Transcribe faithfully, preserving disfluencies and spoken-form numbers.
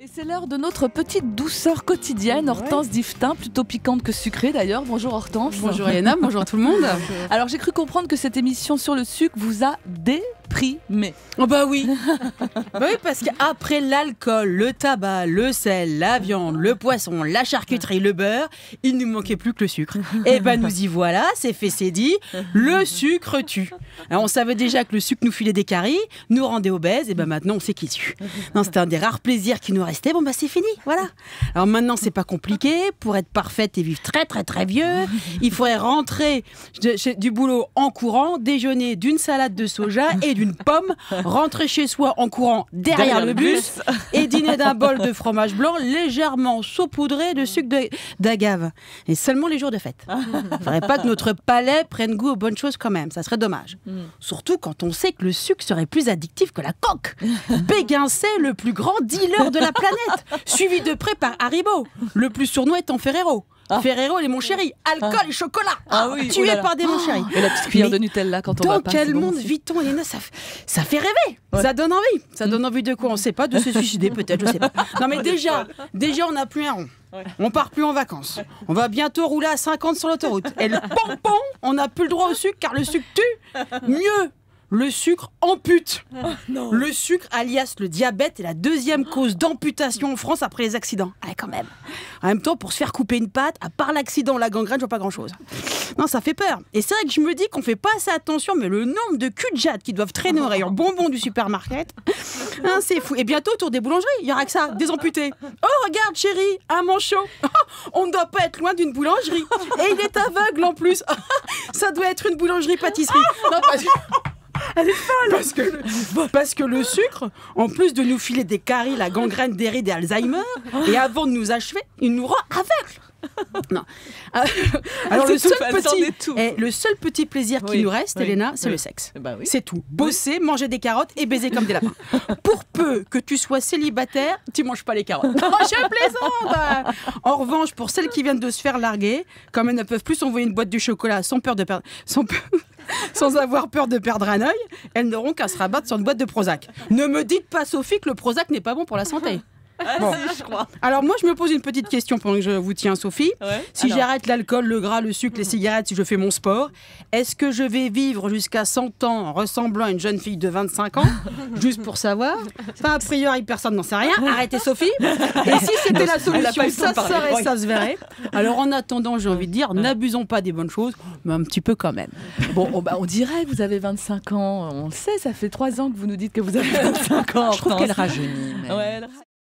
Et c'est l'heure de notre petite douceur quotidienne, Hortense-Divetain, plutôt piquante que sucrée d'ailleurs. Bonjour Hortense. Bonjour Yana, bonjour tout le monde. Alors j'ai cru comprendre que cette émission sur le sucre vous a déprimé. Oh bah oui. Bah oui, parce qu'après l'alcool, le tabac, le sel, la viande, le poisson, la charcuterie, le beurre, il ne nous manquait plus que le sucre. Et ben bah, nous y voilà, c'est fait, c'est dit, le sucre tue. Alors, on savait déjà que le sucre nous filait des caries, nous rendait obèses, et ben bah, maintenant on sait qu'il tue. C'était un des rares plaisirs qui nous rester, bon bah c'est fini, voilà. Alors maintenant c'est pas compliqué, pour être parfaite et vivre très très très vieux, il faudrait rentrer de, chez, du boulot en courant, déjeuner d'une salade de soja et d'une pomme, rentrer chez soi en courant derrière, derrière le bus, bus et dîner d'un bol de fromage blanc légèrement saupoudré de sucre d'agave. Et seulement les jours de fête. Il faudrait pas que notre palais prenne goût aux bonnes choses quand même, ça serait dommage. Mm. Surtout quand on sait que le sucre serait plus addictif que la coke. Béguin, c'est le plus grand dealer de la planète, suivi de près par Haribo, le plus sournois étant Ferrero. Ah. Ferrero, les mon chéri, alcool ah. et chocolat, ah oui, tué oulala. Par des mon chéri. Et la petite cuillère de Nutella quand on va pas. Dans quel monde vit-on, Elena? ça, ça fait rêver, ouais. Ça donne envie. Ça donne envie de quoi? On sait pas, de se suicider peut-être, je sais pas. Non mais déjà, déjà on n'a plus un rond. On part plus en vacances. On va bientôt rouler à cinquante sur l'autoroute. Et le pompon, on n'a plus le droit au sucre car le sucre tue. Mieux, le sucre ampute. Oh, non. Le sucre, alias le diabète, est la deuxième cause d'amputation en France après les accidents. Ouais, quand même. En même temps, pour se faire couper une patte, à part l'accident, la gangrène, je vois pas grand-chose. Non, ça fait peur. Et c'est vrai que je me dis qu'on fait pas assez attention, mais le nombre de culs de jade qui doivent traîner au rayon bonbons du supermarché, hein, c'est fou. Et bientôt, autour des boulangeries, il y aura que ça, des amputés. Oh, regarde, chérie, un manchot. Oh, on ne doit pas être loin d'une boulangerie. Et il est aveugle en plus. Oh, ça doit être une boulangerie-pâtisserie. Non, pas du tout. Elle est folle. Parce que, le, parce que le sucre, en plus de nous filer des caries, la gangrène, des rides et Alzheimer, et avant de nous achever, il nous rend aveugles. Non. Alors le seul, petit, eh, le seul petit plaisir oui, qui nous reste, oui, Elena, c'est oui. le sexe. Bah oui. C'est tout. Bosser, oui. manger des carottes et baiser comme des lapins. Pour peu que tu sois célibataire, tu manges pas les carottes. Oh, je plaisante. En revanche, pour celles qui viennent de se faire larguer, comme elles ne peuvent plus s'envoyer une boîte de chocolat sans peur de perdre, sans, pe... sans avoir peur de perdre un œil, elles n'auront qu'à se rabattre sur une boîte de Prozac. Ne me dites pas, Sophie, que le Prozac n'est pas bon pour la santé. Bon. Je crois. Alors moi je me pose une petite question pendant que je vous tiens, Sophie. Ouais. Si j'arrête l'alcool, le gras, le sucre, les cigarettes, si je fais mon sport, est-ce que je vais vivre jusqu'à cent ans en ressemblant à une jeune fille de vingt-cinq ans? Juste pour savoir. Enfin, a priori personne n'en sait rien. Arrêtez Sophie. Et si c'était la solution, ça serait, ça se verrait. Alors en attendant, j'ai envie de dire, n'abusons pas des bonnes choses, mais un petit peu quand même. Bon, oh, bah, on dirait que vous avez vingt-cinq ans. On le sait, ça fait trois ans que vous nous dites que vous avez vingt-cinq ans. Je trouve qu'elle rajeunit.